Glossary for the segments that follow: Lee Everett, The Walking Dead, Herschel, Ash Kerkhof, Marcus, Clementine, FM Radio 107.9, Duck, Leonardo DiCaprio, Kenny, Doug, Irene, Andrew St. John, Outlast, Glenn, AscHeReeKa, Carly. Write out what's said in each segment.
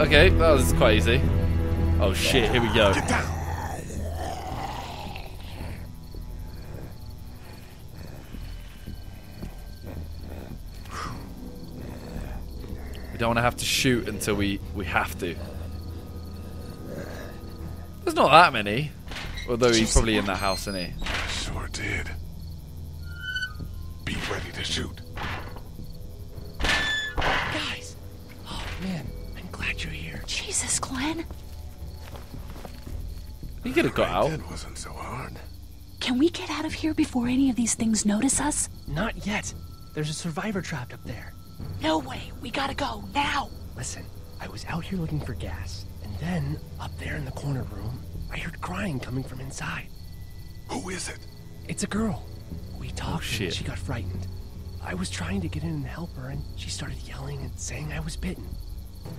Okay, that was quite easy. Oh shit, here we go. Get down. We don't want to have to shoot until we have to. There's not that many. Although he's probably in that house, isn't he? Sure did. Be ready to shoot. Guys! Oh man, I'm glad you're here. Jesus, Glenn. He could have got out. That wasn't so hard. Can we get out of here before any of these things notice us? Not yet. There's a survivor trapped up there. No way. We gotta go now. Listen, I was out here looking for gas, and then up there in the corner room, I heard crying coming from inside. Who is it? It's a girl. We talked and she got frightened. I was trying to get in and help her, and she started yelling and saying I was bitten.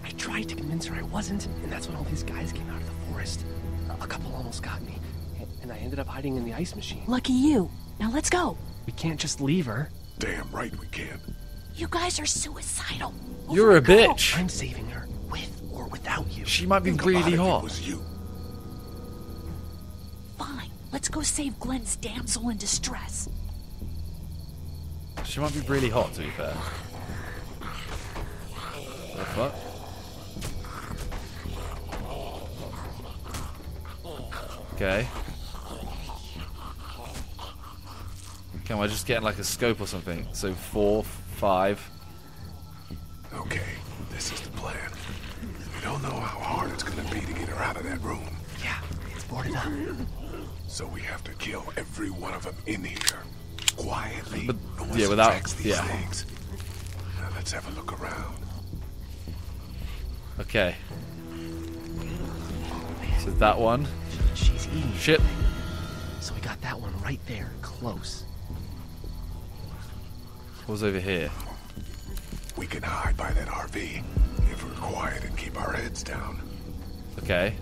I tried to convince her I wasn't, and that's when all these guys came out of the forest. A couple almost got me, and I ended up hiding in the ice machine. Lucky you. Now let's go. We can't just leave her. Damn right we can. You guys are suicidal. You're a bitch. I'm saving her, with or without you. She might be really hot. Fine, let's go save Glenn's damsel in distress. She might be really hot, to be fair. The fuck? Okay. Can I just get like a scope or something? So 4, 5. Okay, this is the plan. We don't know how hard it's gonna be to get her out of that room. Yeah, it's boarded up. So we have to kill every one of them in here. Quietly. But, no one attacks these things. Now let's have a look around. Okay. So that one. She's eating. Shit. So we got that one right there, close. What's over here? We can hide by that RV if we're quiet and keep our heads down. Okay.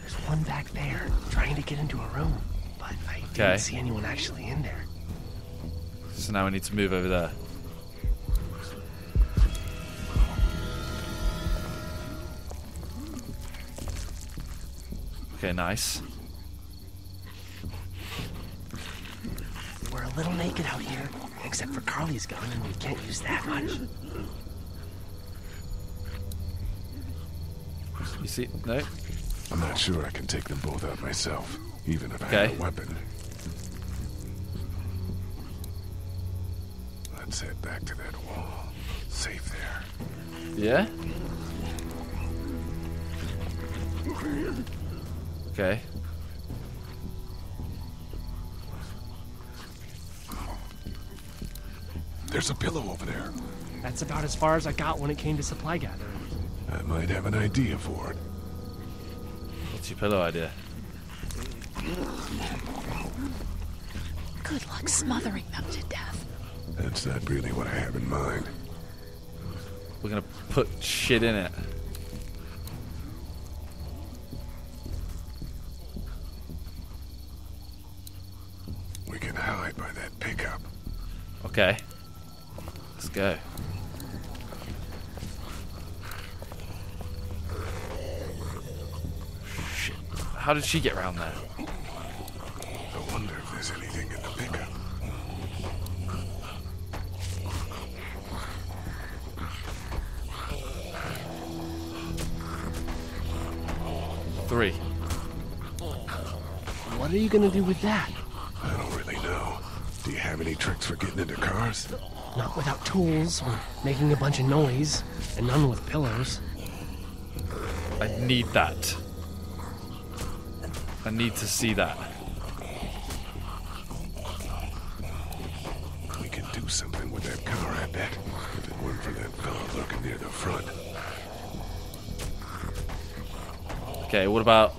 There's one back there trying to get into a room, but I didn't see anyone actually in there. So now we need to move over there. Okay, nice. We're a little naked out here, except for Carly's gun, and we can't use that much. You see? No? I'm not sure I can take them both out myself, even if I have a weapon. Let's head back to that wall. Safe there. Yeah? Okay. There's a pillow over there. That's about as far as I got when it came to supply gathering. I might have an idea for it. What's your pillow idea? Good luck smothering them to death. That's not really what I have in mind. We're gonna put shit in it. Okay, let's go. Shit. How did she get around there? I wonder if there's anything in the pickup. Three. What are you gonna do with that? Do you have any tricks for getting into cars? Not without tools or making a bunch of noise, and none with pillows. I need that. I need to see that. We can do something with that car, I bet. If it weren't for that fellow lurking near the front. Okay, what about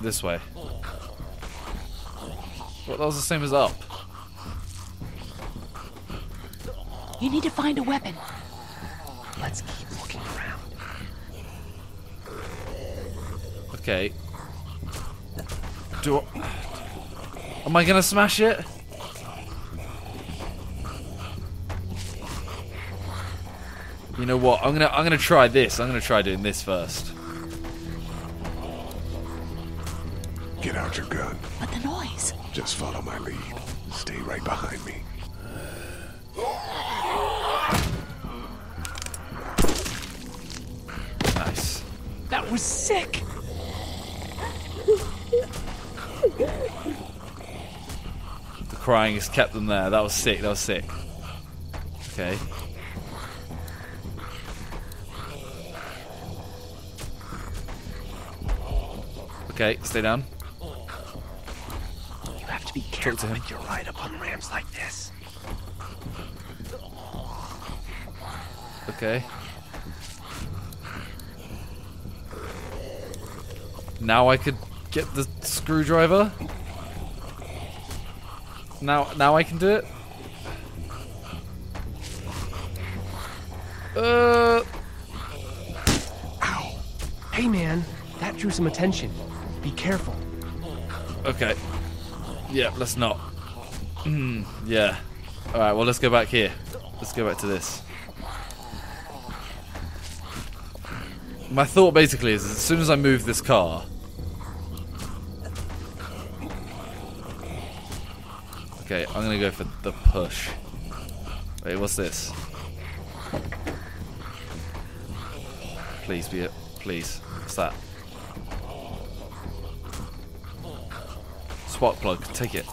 this way? Well, that was the same as up. You need to find a weapon. Let's keep looking around. Okay. Am I gonna smash it? You know what? I'm gonna try this. I'm gonna try doing this first. Get out your gun. But the noise. Just follow my lead. Stay right behind me. Nice. That was sick. The crying has kept them there. That was sick. That was sick. Okay. Okay, stay down. You have to be careful when you ride up on ramps like this. Okay. Now I could get the screwdriver. Now I can do it. Ow. Hey man, that drew some attention. Be careful. Okay. Yeah, let's not. Yeah. Alright, well let's go back here. Let's go back to this. My thought basically is as soon as I move this car. Okay, I'm gonna go for the push. Wait, what's this? Please be it. Please. What's that? Spot plug. Take it.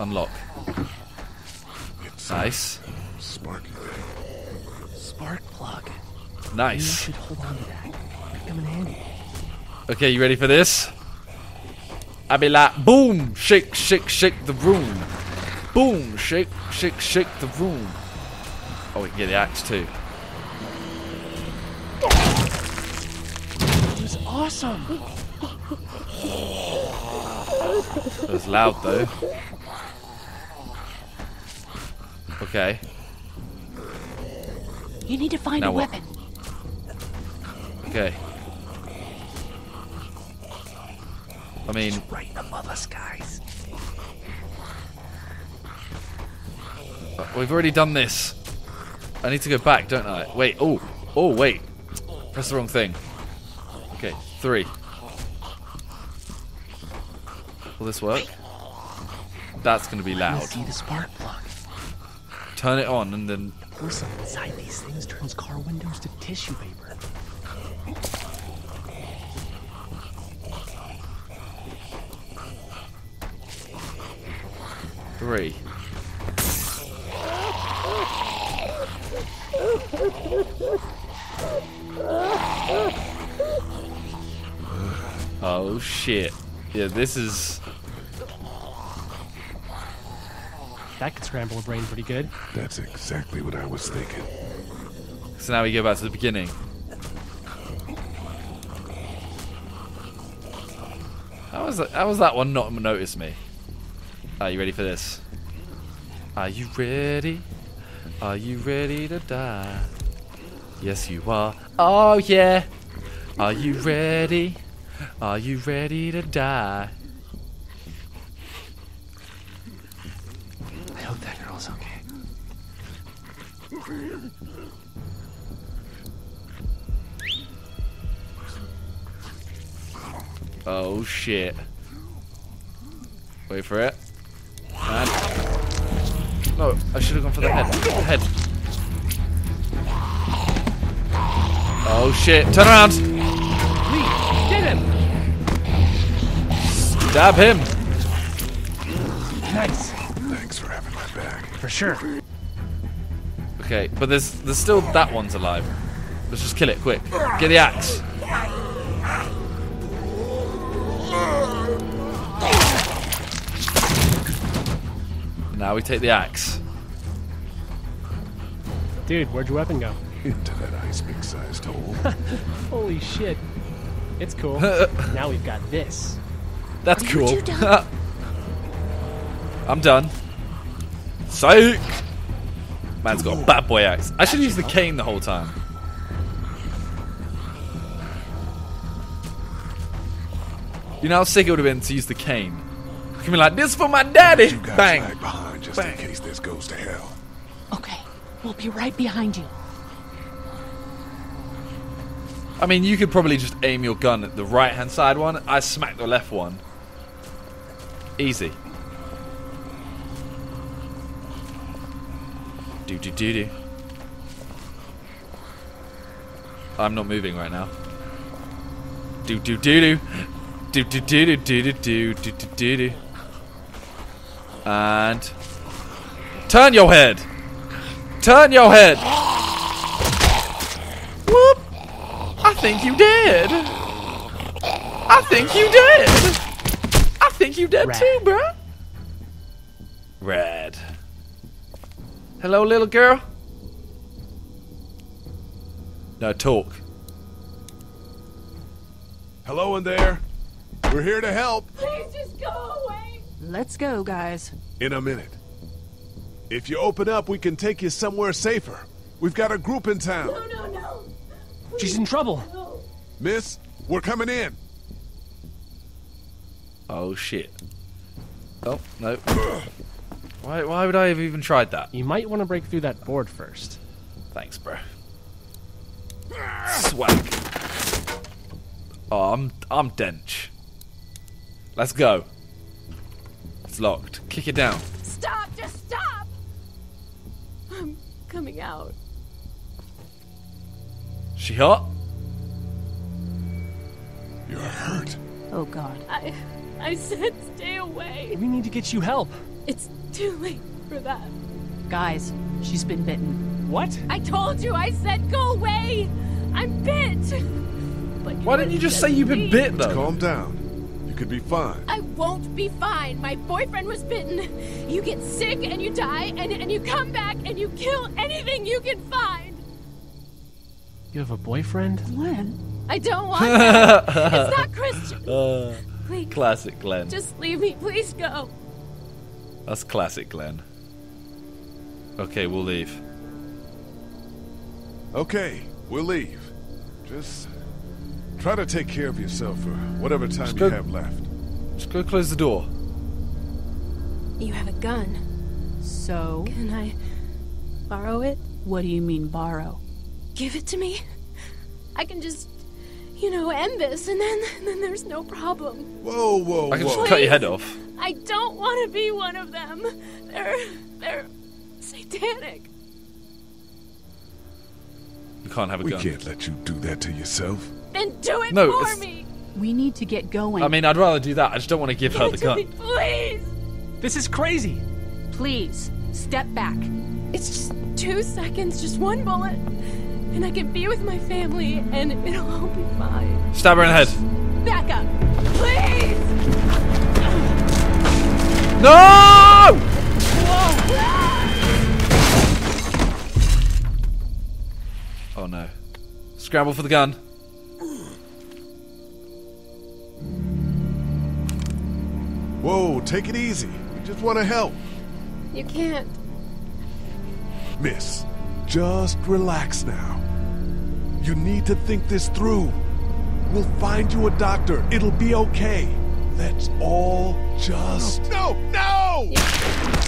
Unlock. Nice. Spark plug. Spark plug. Nice. You should hold on to that. Could come in handy. Okay, you ready for this? I be like, boom, shake, shake, shake the room. Boom, shake, shake, shake the room. Oh, we can get the axe too. It was awesome. It was loud though. Okay. You need to find a weapon. Okay. I mean, it's right above us, guys. We've already done this. I need to go back, don't I? Wait. Oh, wait. Press the wrong thing. Okay, 3. Will this work? That's gonna be loud. I see the spark plug. Turn it on, and then. The porcelain inside these things turns car windows to tissue paper. Three. Oh shit. Yeah, this is. That could scramble a brain pretty good. That's exactly what I was thinking. So now we go back to the beginning. How was that one not notice me? Are you ready for this? Are you ready? Are you ready to die? Yes, you are. Oh, yeah. Are you ready? Are you ready to die? I hope that girl's okay. Oh, shit. Wait for it. And no, I should have gone for the head. Oh shit! Turn around. Lee, get him. Stab him. Nice. Thanks for having my back. For sure. Okay, but there's still that one's alive. Let's just kill it quick. Get the axe. Now we take the axe. Dude, where'd your weapon go? Into that iceberg-sized hole. Holy shit. It's cool. Now we've got this. That's cool. Done? I'm done. Psych! Man's got a bad boy axe. I should use the cane the whole time. You know how sick it would have been to use the cane? You can be like, this for my daddy. You guys bang. Lag behind just bang. In case this goes to hell. Okay, we'll be right behind you. I mean, you could probably just aim your gun at the right-hand side one. I smacked the left one. Easy. Do. I'm not moving right now. Do. And turn your head. Turn your head. Whoop. I think you did Red. Too, bro. Red. Hello, little girl. No, talk. Hello in there. We're here to help. Please just go away. Let's go, guys. In a minute. If you open up, we can take you somewhere safer. We've got a group in town. No. Please. She's in trouble. No. Miss, we're coming in. Oh, shit. Oh, no. Why would I have even tried that? You might want to break through that board first. Thanks, bro. Swag. Oh, I'm dench. Let's go. It's locked. Kick it down. Stop! Just stop! I'm coming out. She hot? You're hurt. Oh, God. I said stay away. We need to get you help. It's too late for that. Guys, she's been bitten. What? I told you, I said go away! I'm bit! But why didn't you just say you've been bit, though? Just calm down. You could be fine. I won't be fine. My boyfriend was bitten. You get sick and you die and you come back and you kill anything you can find. You have a boyfriend? Glenn? I don't want that. It's not Christian. Please. Classic Glenn. Just leave me. Please go. That's classic Glenn. Okay, we'll leave. Okay, we'll leave. Just try to take care of yourself for whatever time you have left. Just go close the door. You have a gun. So? Can I borrow it? What do you mean, borrow? Give it to me. I can just, end this, and then there's no problem. Whoa. I can just cut your head off. I don't want to be one of them. They're satanic. You can't have a gun. We can't let you do that to yourself. Then do it for me. We need to get going. I mean, I'd rather do that. I just don't want to give her the gun. Please. This is crazy. Please, step back. It's just 2 seconds, just one bullet, and I can be with my family, and it'll all be fine. Stab her in the head. Back up. Please. No! Oh, no. Scramble for the gun. Whoa, take it easy. We just want to help. You can't. Miss, just relax now. You need to think this through. We'll find you a doctor. It'll be okay. Let's all just... No! Yeah.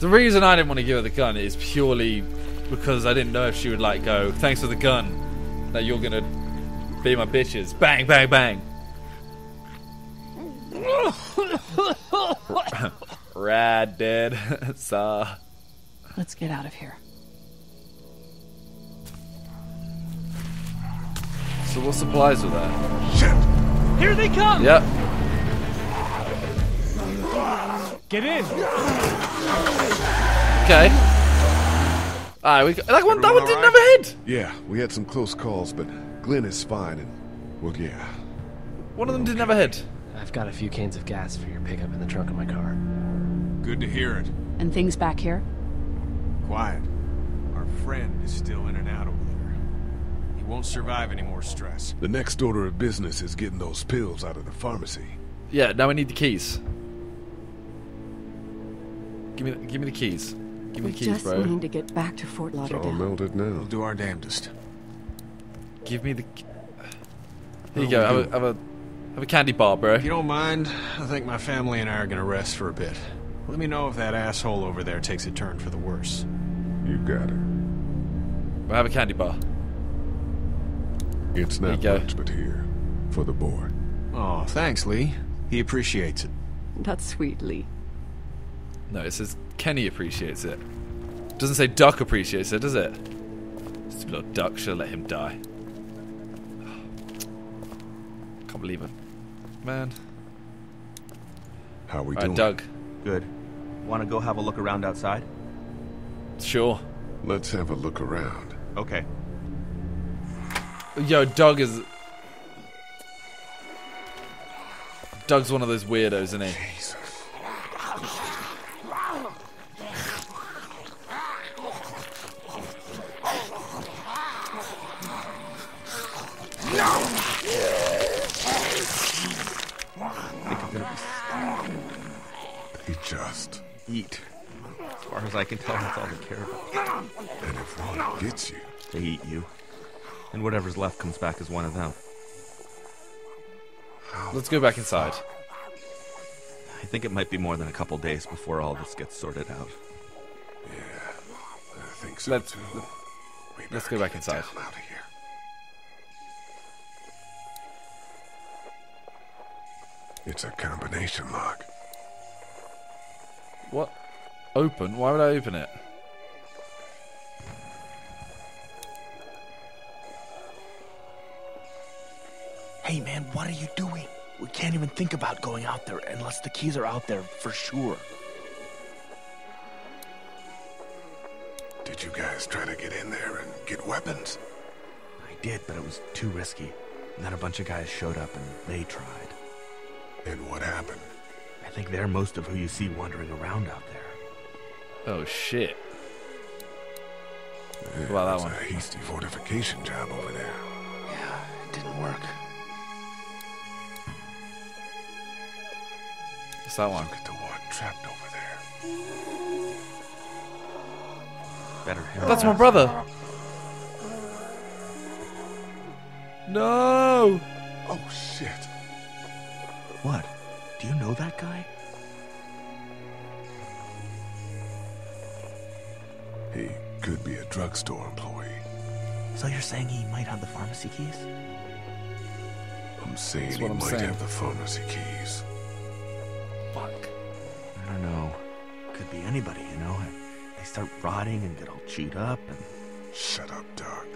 The reason I didn't want to give her the gun is purely because I didn't know if she would, go, thanks for the gun, that you're going to be my bitches. Bang, bang, bang. Rad, dead. Let's get out of here. So what supplies are there? Shit! Here they come! Yep. Get in! Okay. Alright, we got, that one didn't have a head! Yeah, we had some close calls, but Glenn is fine and... Well, yeah. One of them didn't have a head. I've got a few cans of gas for your pickup in the trunk of my car. Good to hear it. And things back here? Quiet. Our friend is still in and out over there. He won't survive any more stress. The next order of business is getting those pills out of the pharmacy. Yeah, now we need the keys. Give me the keys. Give me the keys, bro. We just need to get back to Fort Lauderdale. It's all melted now. We'll do our damnedest. Give me the... Here you go. Have a... Have a candy bar, bro. If you don't mind, I think my family and I are gonna rest for a bit. Let me know if that asshole over there takes a turn for the worse. You got it. We'll have a candy bar. It's not much, but here. For the boy. Oh, thanks, Lee. He appreciates it. That's sweet, Lee. No, it says Kenny appreciates it. It doesn't say Duck appreciates it, does it? Stupid little Duck, should have let him die. Can't believe it. Man. How are we doing? Doug. Good. Want to go have a look around outside? Sure. Let's have a look around. Okay. Yo, Doug is... Doug's one of those weirdos, isn't he? Jesus. They just eat. As far as I can tell, that's all they care about. And if one gets you, they eat you. And whatever's left comes back as one of them. Let's go back inside. I think it might be more than a couple days before all this gets sorted out. Yeah, I think so too. Let's go back inside. Out of here. It's a combination lock. What? Open? Why would I open it? Hey man, what are you doing? We can't even think about going out there unless the keys are out there for sure. Did you guys try to get in there and get weapons? I did, but it was too risky. And then a bunch of guys showed up and they tried. And what happened? I think they're most of who you see wandering around out there. Oh shit. There's that one. A hasty fortification job over there. Yeah, it didn't work. What's that one? Look at the one trapped over there. Better hit. That's my brother. No. Oh shit. What? Do you know that guy? He could be a drugstore employee. So you're saying he might have the pharmacy keys? I'm saying he might have the pharmacy keys. Fuck. I don't know. Could be anybody, you know? They start rotting and get all chewed up and... Shut up, Doug.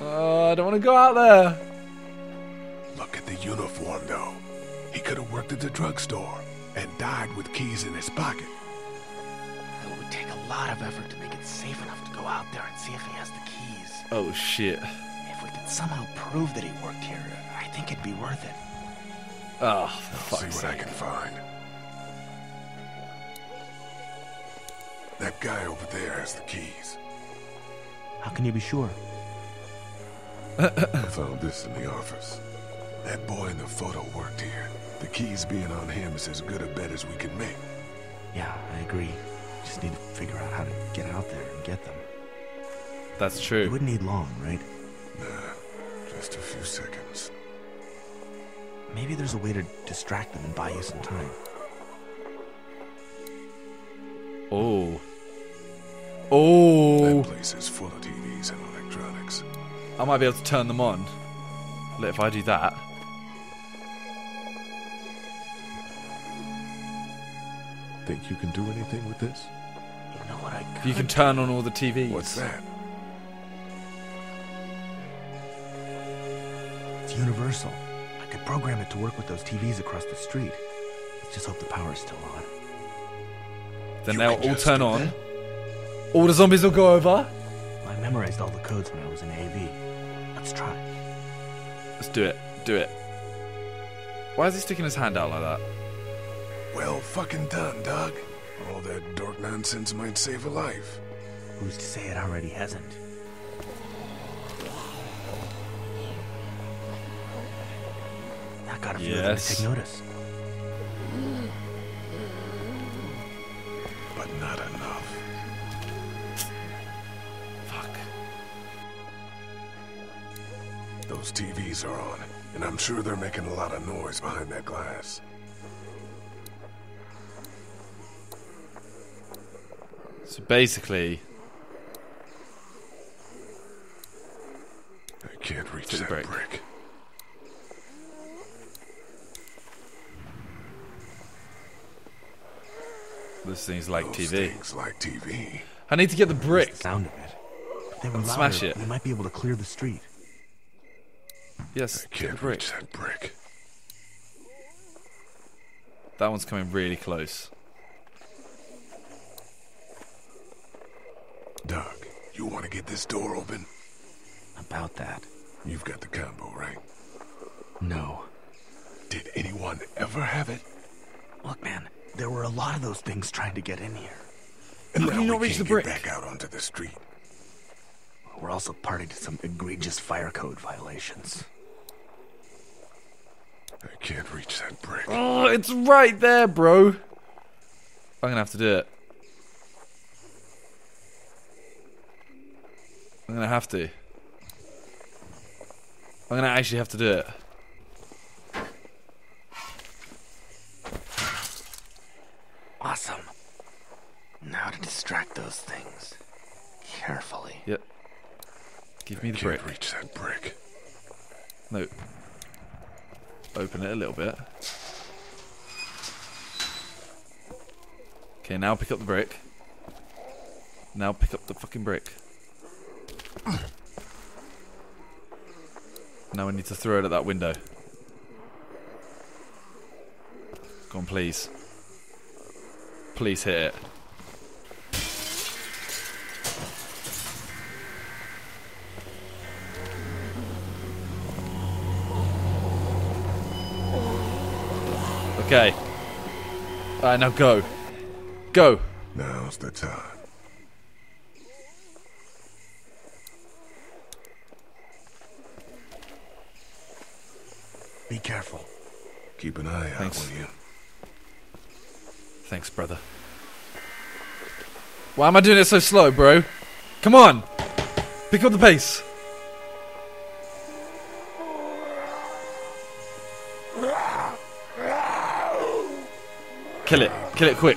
I don't want to go out there. Look at the uniform, though. He could have worked at the drugstore and died with keys in his pocket. It would take a lot of effort to make it safe enough to go out there and see if he has the keys. Oh, shit. If we could somehow prove that he worked here, I think it'd be worth it. Oh, fuck. See what I can find. That guy over there has the keys. How can you be sure? I found this in the office. That boy in the photo worked here. The keys being on him is as good a bet as we can make. Yeah, I agree. Just need to figure out how to get out there and get them. That's true. You wouldn't need long, right? Nah, just a few seconds. Maybe there's a way to distract them and buy you some time. Oh. Oh. That place is full of TVs and electronics. I might be able to turn them on. If I do that... Think you can do anything with this? You know what I could... You can turn on all the TVs. What's that? It's universal. I could program it to work with those TVs across the street. Let's just hope the power's still on. Then they'll all turn on. That? All the zombies will go over. I memorized all the codes when I was in AV. Let's try. Let's do it. Do it. Why is he sticking his hand out like that? Well fucking done, Doug. All that dork nonsense might save a life. Who's to say it already hasn't? That got a few of them to take notice. But not enough. Fuck. Those TVs are on. And I'm sure they're making a lot of noise behind that glass. So basically... I can't reach that brick. This thing's like TV. Things like TV. I need to get the brick. The sound of it. They were louder. Smash it. We might be able to clear the street. Yes, I can't reach that brick. That one's coming really close. Doug, you want to get this door open? About that. You've got the combo, right? No. Did anyone ever have it? Look, man, there were a lot of those things trying to get in here. And now we can't get back out onto the street. We're also party to some egregious fire code violations. I can't reach that brick. Oh, it's right there, bro. I'm gonna have to do it. I'm gonna have to. I'm gonna actually have to do it. Awesome. Now to distract those things. Carefully. Yep. Give me the brick. I can't reach that brick. No. Open it a little bit. Okay, now pick up the brick. Now pick up the fucking brick. Now we need to throw it at that window. Go on, please. Please hit it. Okay. Alright, now go. Go! Now's the time. Be careful. Keep an eye out on you. Thanks, brother. Why am I doing it so slow, bro? Come on! Pick up the pace! Kill it. Kill it quick.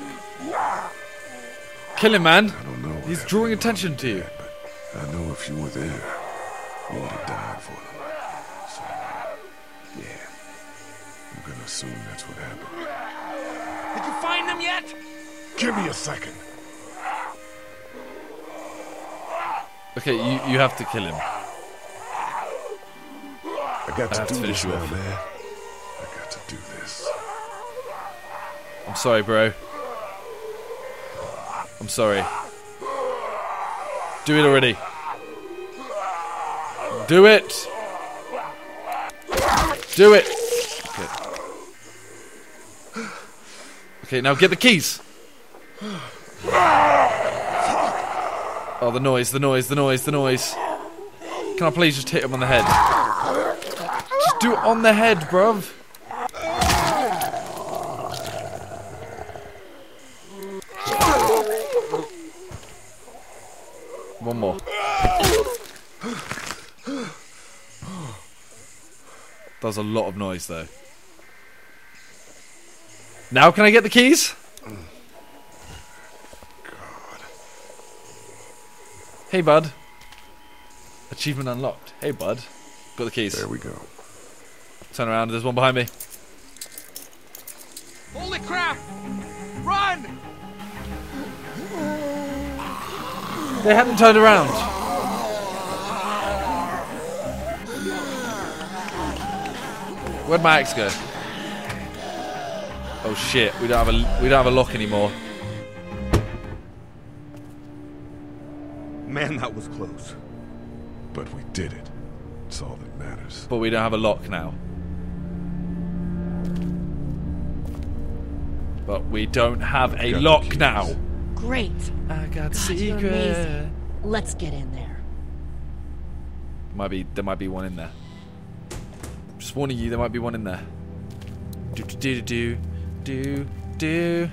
Kill him, man. I don't know. He's drawing attention to you. But I know if you were there, you would have died for him. So, yeah. I'm gonna assume that's what happened. Did you find them yet? Give me a second. Okay, you have to kill him. I have to finish you off. Man. I got to do this. I'm sorry, bro. I'm sorry. Do it already. Do it! Do it! Okay. Okay, now get the keys! Oh, the noise, the noise, the noise, the noise. Can I please just hit him on the head? Just do it on the head, bruv. One more. That was a lot of noise, though. Now can I get the keys? God. Hey, bud. Achievement unlocked. Hey, bud. Got the keys. There we go. Turn around. There's one behind me. Holy crap! Run! They hadn't turned around. Where'd my axe go? Oh shit! We don't have a lock anymore. Man, that was close. But we did it. It's all that matters. But we don't have a lock now. But we don't have a lock now. Great. I got secret. Let's get in there. There might be one in there. Just warning you, there might be one in there. Do do do do do.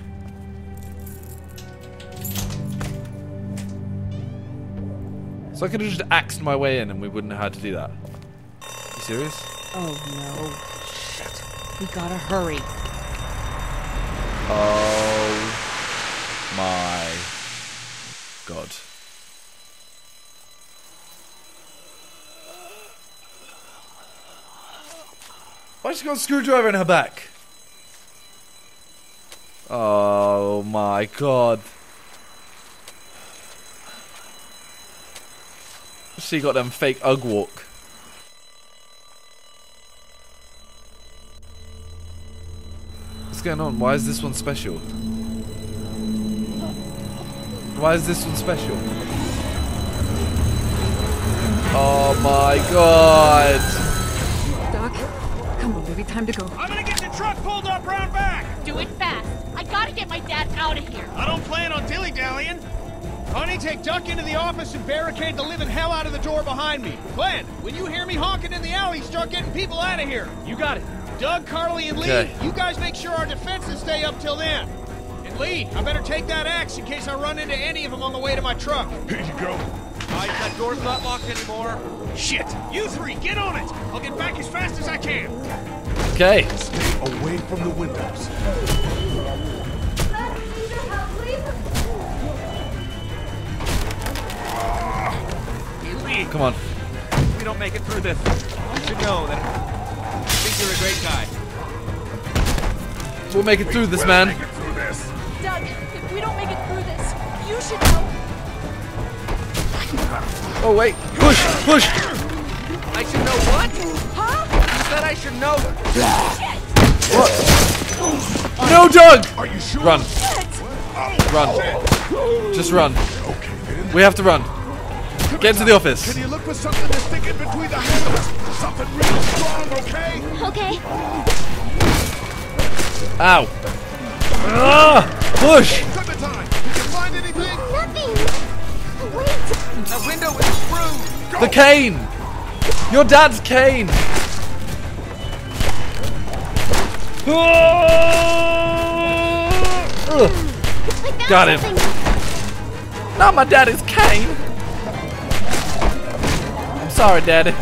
So I could have just axed my way in, and we wouldn't have had to do that. You serious? Oh no. Shit. We gotta hurry. Oh my God. Why she got a screwdriver in her back? Oh my God. She got them fake Ugg walk. What's going on? Why is this one special? Why is this one special? Oh my God! Doc, come on, baby, time to go. I'm gonna get the truck pulled up round back! Do it fast! I gotta get my dad out of here! I don't plan on dilly-dallying! Honey, take Duck into the office and barricade the living hell out of the door behind me. Glenn, when you hear me honking in the alley, start getting people out of here. You got it. Doug, Carly, and Lee, you guys make sure our defenses stay up till then. And Lee, I better take that axe in case I run into any of them on the way to my truck. Here you go. That door's not locked anymore. Shit. You three, get on it. I'll get back as fast as I can. Okay. Stay away from the windows. Come on. If we don't make it through this, you should know that I think you're a great guy. We'll make it through this, man. Make it through this. Doug, if we don't make it through this, you should know. Oh, wait. Push! Push! I should know what? Huh? You said I should know. Shit. What? No, Doug! Are you sure? Run. Shit. Run. Just run. Okay, then. We have to run. Get into the office. Can you look for something to stick in between the handles? Something real strong, okay? Okay. Ow. Push. Clementine, did you find anything? Nothing. Wait. The window is through. Go. The cane. Your dad's cane. Got him. Something. Not my daddy's cane. Sorry, Daddy.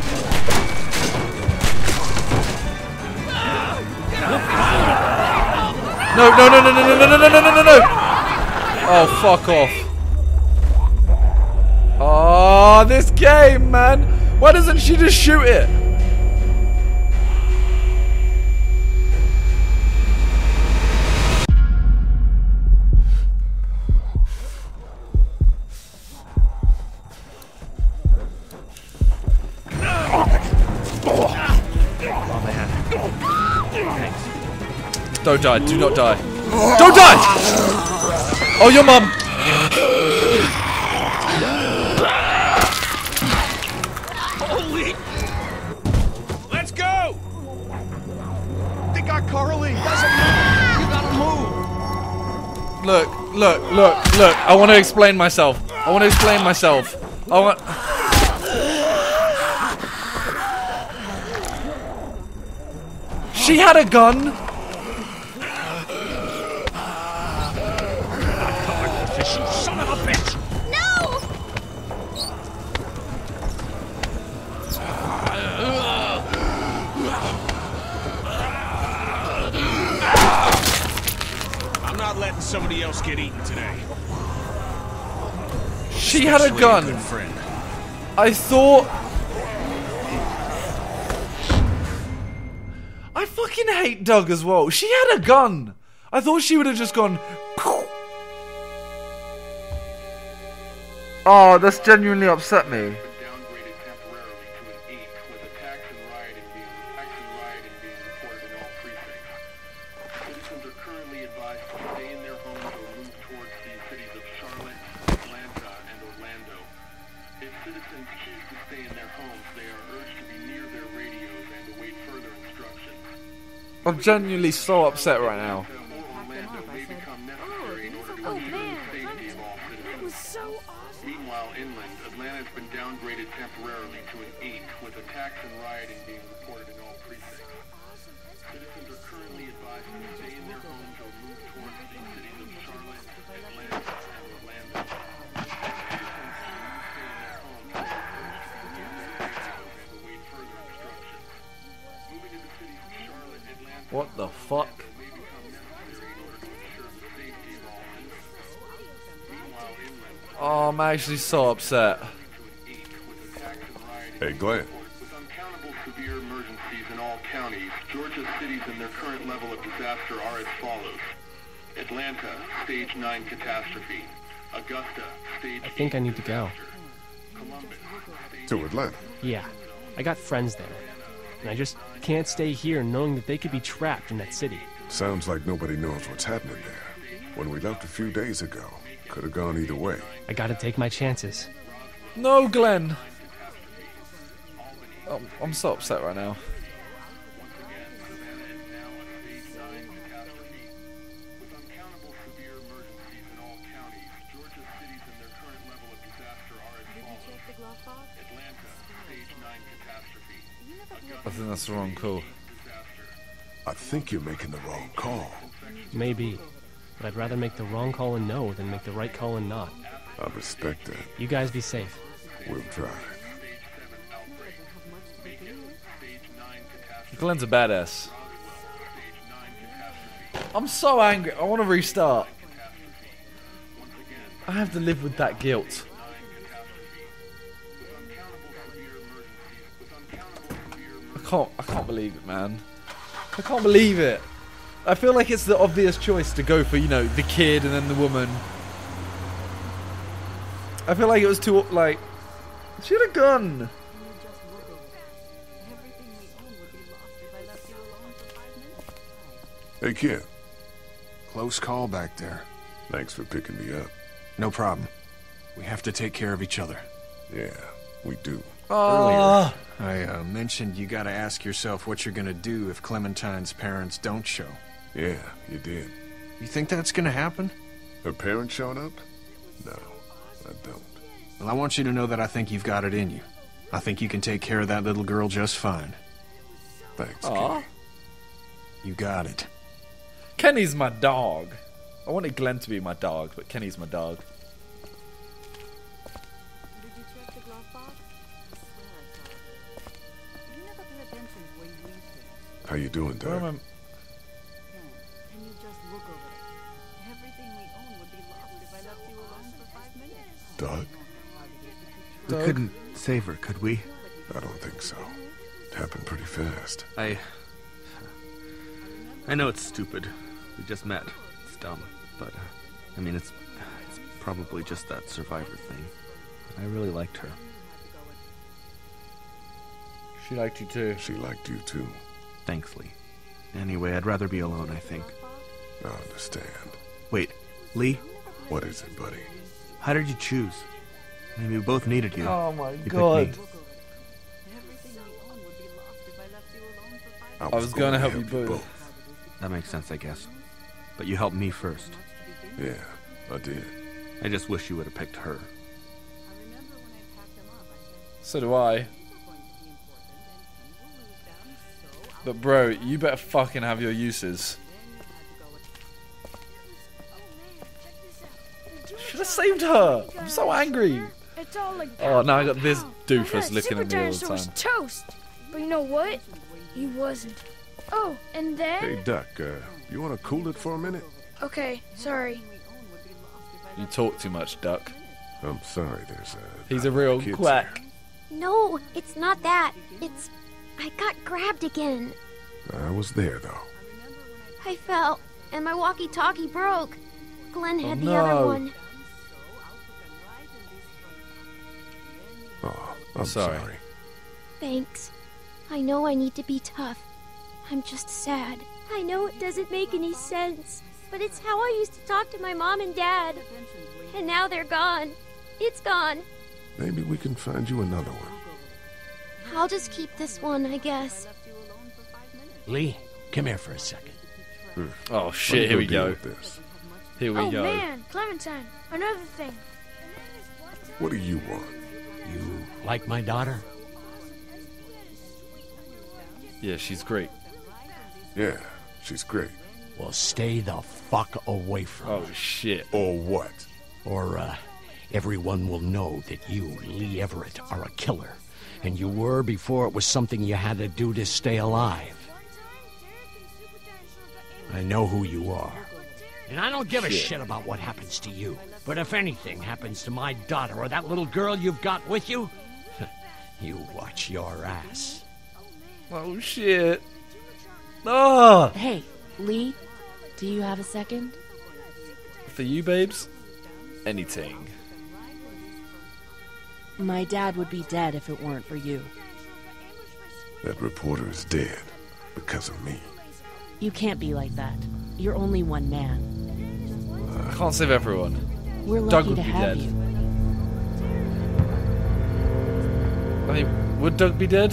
No, no, no, no, no, no, no, no, no, no, no, no! Oh, fuck off! Oh, this game, man. Why doesn't she just shoot it? Don't die. Do not die. Don't die! Oh, your mum! Holy! Let's go! They got Carly. Doesn't matter. You gotta move. Look, look, look, look. I want to explain myself. I want to explain myself. I want... She had a gun? Somebody else get eaten today. She had a gun. I thought. I fucking hate Doug as well. She had a gun. I thought she would have just gone. Oh, that's genuinely upset me. I'm genuinely so upset right now. Oh man, that was so awesome. Meanwhile, inland, Atlanta's been downgraded temporarily to an 8, with attacks and rioting being reported in all precincts. Citizens are currently advised to stay in their homes or move towards the cities of Charlotte, Atlanta, and Orlando. Oh, I'm actually so upset. Hey, Glenn. With uncountable severe emergencies in all counties, Georgia's cities and their current level of disaster are as follows. Atlanta, stage 9 catastrophe. Augusta, stage 8 I think I need to go. Columbus, to Atlanta? Yeah. I got friends there. And I just can't stay here knowing that they could be trapped in that city. Sounds like nobody knows what's happening there. When we left a few days ago, could have gone either way. I gotta take my chances. No, Glenn! I'm so upset right now. I think that's the wrong call. I think you're making the wrong call. Maybe. But I'd rather make the wrong call and know than make the right call and not. I respect that. You guys be safe. We'll try. Glenn's a badass. I'm so angry. I want to restart. I have to live with that guilt. I can't believe it, man. I can't believe it. I feel like it's the obvious choice to go for, you know, the kid and then the woman. I feel like it was too, like, shoot a gun. Hey, kid. Close call back there. Thanks for picking me up. No problem. We have to take care of each other. Yeah, we do. Earlier, I mentioned you gotta ask yourself what you're gonna do if Clementine's parents don't show. Yeah, you did. You think that's gonna happen? Her parents showing up? No, I don't. Well, I want you to know that I think you've got it in you. I think you can take care of that little girl just fine. Thanks, Kenny. You got it. Kenny's my dog. I wanted Glenn to be my dog, but Kenny's my dog. Did you check the glove box? You never pay attention where you leave things. How you doing, Doug? Can you just look over it? Everything we own would be lost if I left you alone for 5 minutes. Doug? We couldn't save her, could we? I don't think so. It happened pretty fast. I know it's stupid. We just met. It's dumb, but I mean, it's probably just that survivor thing. I really liked her. She liked you too. She liked you too. Thanks, Lee. Anyway, I'd rather be alone, I think. I understand. Wait, Lee? What is it, buddy? How did you choose? I mean, we both needed you. Oh my God. I was gonna help you both. That makes sense, I guess. But you helped me first. Yeah, I did. I just wish you would have picked her. So do I. But bro, you better fucking have your uses. Should have saved her! I'm so angry! Oh, now I got this doofus looking at me all the time. Was toast. But you know what? He wasn't. Oh, and then... Hey, Duck, you want to cool it for a minute? Okay, sorry. You talk too much, Duck. I'm sorry, there's a... He's a real quack. No, it's not that. It's... I got grabbed again. I was there, though. I fell, and my walkie-talkie broke. Glenn had the other one. Oh, I'm sorry. Thanks. I know I need to be tough. I'm just sad. I know it doesn't make any sense, but it's how I used to talk to my mom and dad. And now they're gone. It's gone. Maybe we can find you another one. I'll just keep this one, I guess. Lee, come here for a second. Oh, shit, here we go. Here we go. Oh, man, Clementine, another thing. What do you want? You like my daughter? Yeah, she's great. Yeah, she's great. Well, stay the fuck away from her. Oh, shit. Or what? Or, everyone will know that you, Lee Everett, are a killer. And you were before it was something you had to do to stay alive. I know who you are. And I don't give a shit about what happens to you. But if anything happens to my daughter or that little girl you've got with you, you watch your ass. Oh, shit. Oh. Hey, Lee, do you have a second? For you, babes? Anything. My dad would be dead if it weren't for you. That reporter is dead because of me. You can't be like that. You're only one man. I can't save everyone. We're lucky Doug would to be have dead. You. I mean, would Doug be dead?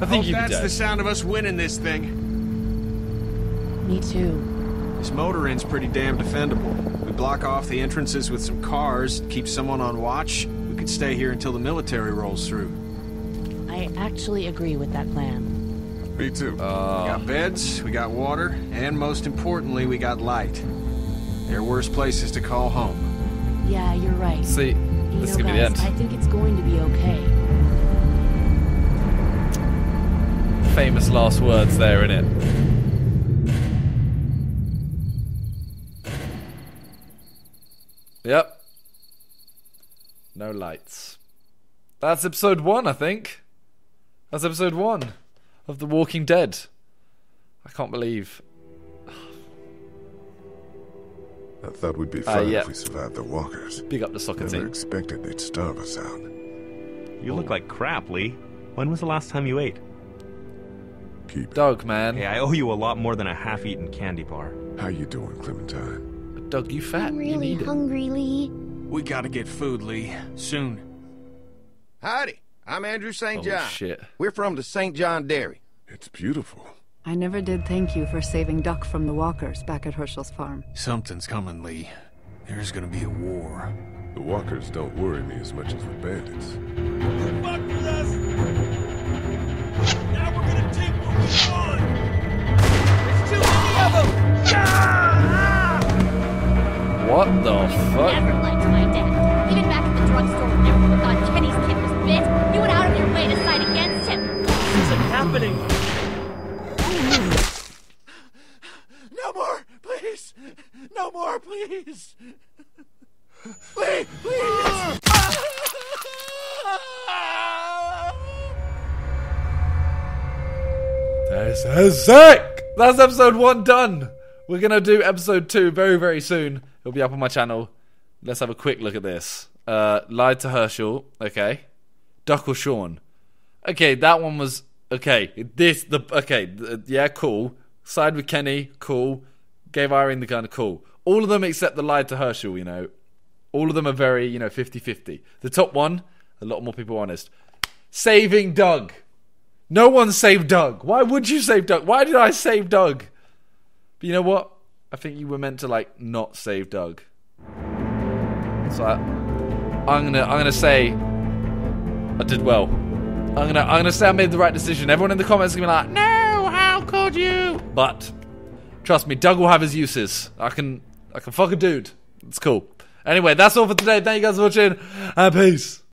I think he'd be dead. That's the sound of us winning this thing. Me too. This motor inn's pretty damn defendable. We block off the entrances with some cars, keep someone on watch. We could stay here until the military rolls through. I actually agree with that plan. Me too. We got beds, we got water, and most importantly, we got light. There are worse places to call home. Yeah, you're right. See, this is gonna be the end. I think it's going to be okay. Famous last words there, innit? Yep. No lights. That's episode 1, I think. That's episode 1. Of The Walking Dead. I can't believe. I thought we'd be fine if we survived the walkers. Big up the soccer team. Never expected they'd starve us out. You look like crap, Lee. When was the last time you ate? Keep Doug, man. Hey, I owe you a lot more than a half-eaten candy bar. How you doing, Clementine? But Doug, you fat. I'm really hungry, Lee. We gotta get food, Lee. Soon. Howdy. I'm Andrew St. John. Oh, shit. We're from the St. John Dairy. It's beautiful. I never did thank you for saving Duck from the walkers back at Herschel's farm. Something's coming, Lee. There's gonna be a war. The walkers don't worry me as much as the bandits. They fucked with us! Now we're gonna take what we want! There's too many of them! Ah! What the fuck? I never liked my dad. Even back at the drugstore, we never thought Kenny's kid was bit. You went out of your way to fight against him. This isn't happening. No more, please. No more, please. Please, please. This is sick. That's episode 1 done. We're going to do episode 2 very, very soon. It'll be up on my channel. Let's have a quick look at this. Lied to Herschel. Okay. Duck or Sean? Okay, that one was okay. Yeah, cool. Side with Kenny, cool. Gave Irene the gun, cool. All of them except the lied to Herschel, you know. All of them are very, you know, 50-50. The top one, a lot more people honest. Saving Doug. No one saved Doug. Why would you save Doug? Why did I save Doug? But you know what? I think you were meant to like not save Doug. So I'm gonna say. I did well. I'm gonna say I made the right decision. Everyone in the comments is gonna be like, no, how could you? But trust me, Doug will have his uses. I can fuck a dude. It's cool. Anyway, that's all for today. Thank you guys for watching, and peace.